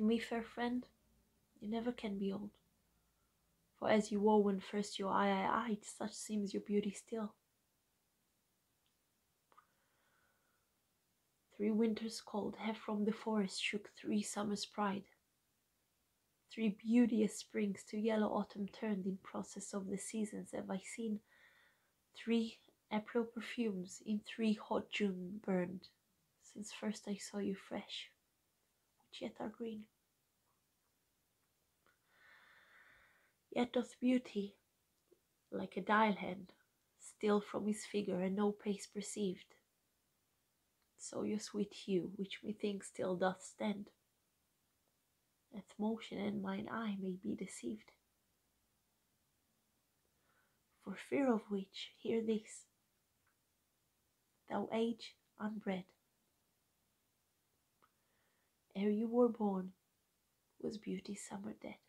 Can we, fair friend? You never can be old. For as you wore when first your eye eyed, such seems your beauty still. 3 winters cold have from the forest shook 3 summers' pride. 3 beauteous springs to yellow autumn turned in process of the seasons have I seen. 3 April perfumes in 3 hot June burned, since first I saw you fresh, which yet are green. Yet doth beauty, like a dial hand, steal from his figure and no pace perceived. So your sweet hue, which methinks still doth stand, hath motion, and mine eye may be deceived. For fear of which, hear this, thou age unbred. Ere you were born, was beauty's summer dead.